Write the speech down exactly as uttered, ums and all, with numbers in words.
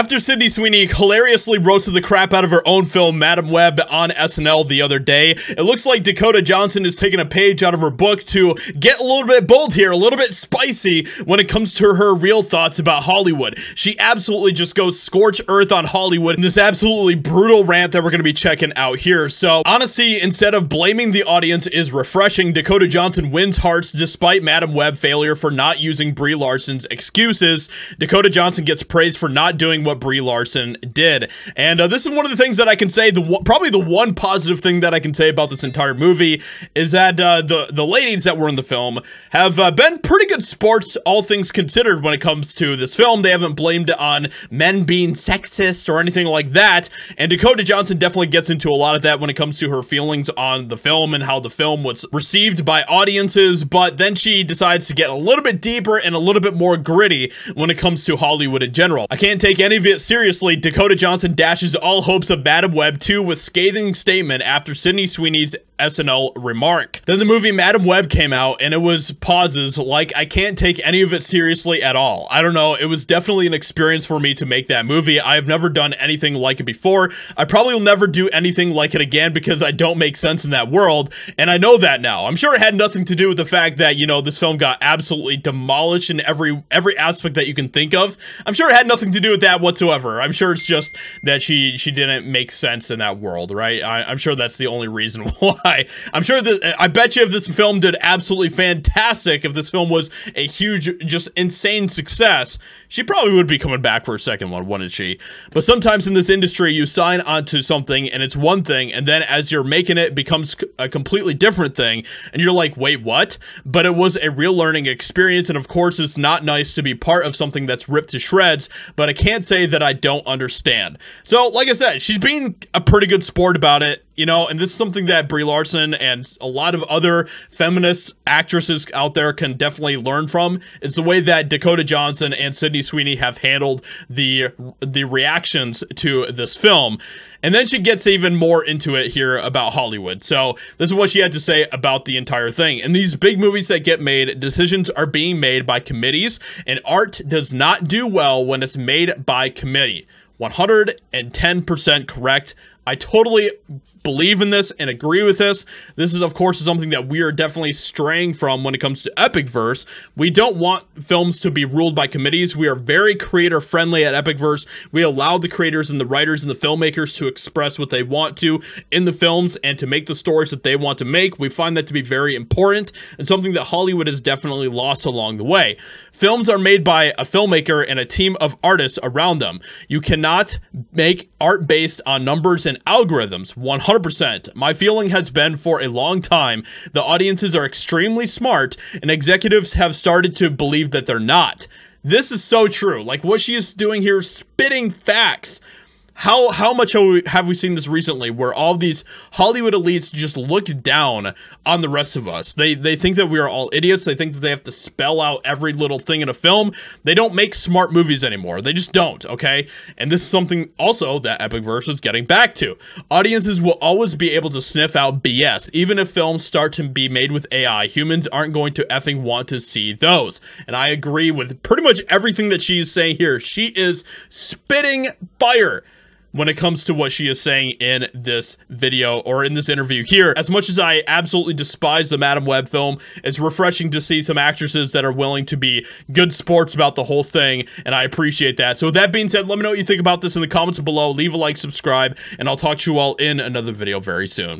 After Sydney Sweeney hilariously roasted the crap out of her own film, Madame Web, on S N L the other day, it looks like Dakota Johnson is taking a page out of her book to get a little bit bold here, a little bit spicy when it comes to her real thoughts about Hollywood. She absolutely just goes scorch earth on Hollywood in this absolutely brutal rant that we're going to be checking out here. So, honestly, instead of blaming the audience is refreshing, Dakota Johnson wins hearts despite Madame Web failure for not using Brie Larson's excuses. Dakota Johnson gets praised for not doing what Brie Larson did. And uh, this is one of the things that I can say, the probably the one positive thing that I can say about this entire movie is that uh, the, the ladies that were in the film have uh, been pretty good sports, all things considered, when it comes to this film. They haven't blamed it on men being sexist or anything like that, and Dakota Johnson definitely gets into a lot of that when it comes to her feelings on the film and how the film was received by audiences, but then she decides to get a little bit deeper and a little bit more gritty when it comes to Hollywood in general. I can't take any Any of it seriously. Dakota Johnson dashes all hopes of Madame Web two with scathing statement after Sydney Sweeney's S N L remark. Then the movie Madame Web came out and it was pauses like, I can't take any of it seriously at all. I don't know, it was definitely an experience for me to make that movie. I have never done anything like it before. I probably will never do anything like it again because I don't make sense in that world, and I know that now. I'm sure it had nothing to do with the fact that, you know, this film got absolutely demolished in every every aspect that you can think of. I'm sure it had nothing to do with that whatsoever. I'm sure it's just that she she didn't make sense in that world, right? I, I'm sure that's the only reason why. I'm sure that, I bet you if this film did absolutely fantastic, if this film was a huge, just insane success, she probably would be coming back for a second one, wouldn't she? But sometimes in this industry, you sign onto something and it's one thing, and then as you're making it, it becomes a completely different thing, and you're like, wait, what? But it was a real learning experience, and of course, it's not nice to be part of something that's ripped to shreds, but I can't say that I don't understand. So, like I said, she's being a pretty good sport about it, you know, and this is something that Brie Larson and a lot of other feminist actresses out there can definitely learn from. It's the way that Dakota Johnson and Sydney Sweeney have handled the the reactions to this film. And then she gets even more into it here about Hollywood. So this is what she had to say about the entire thing. In these big movies that get made, decisions are being made by committees, and art does not do well when it's made by committee. one hundred ten percent correct. I totally believe in this and agree with this. This is, of course, something that we are definitely straying from when it comes to Epic Verse. We don't want films to be ruled by committees. We are very creator friendly at Epic Verse. We allow the creators and the writers and the filmmakers to express what they want to in the films and to make the stories that they want to make. We find that to be very important and something that Hollywood has definitely lost along the way. Films are made by a filmmaker and a team of artists around them. You cannot make art based on numbers and algorithms. One hundred percent. My feeling has been for a long time the audiences are extremely smart and executives have started to believe that they're not. This is so true. Like, what she is doing here is spitting facts. How how much have we, have we seen this recently, where all these Hollywood elites just look down on the rest of us? They they think that we are all idiots. They think that they have to spell out every little thing in a film. They don't make smart movies anymore. They just don't, okay? And this is something also that Epic Verse is getting back to. Audiences will always be able to sniff out B S. Even if films start to be made with A I, humans aren't going to effing want to see those. And I agree with pretty much everything that she's saying here. She is spitting fire when it comes to what she is saying in this video or in this interview here. As much as I absolutely despise the Madame Web film, it's refreshing to see some actresses that are willing to be good sports about the whole thing, and I appreciate that. So with that being said, let me know what you think about this in the comments below. Leave a like, subscribe, and I'll talk to you all in another video very soon.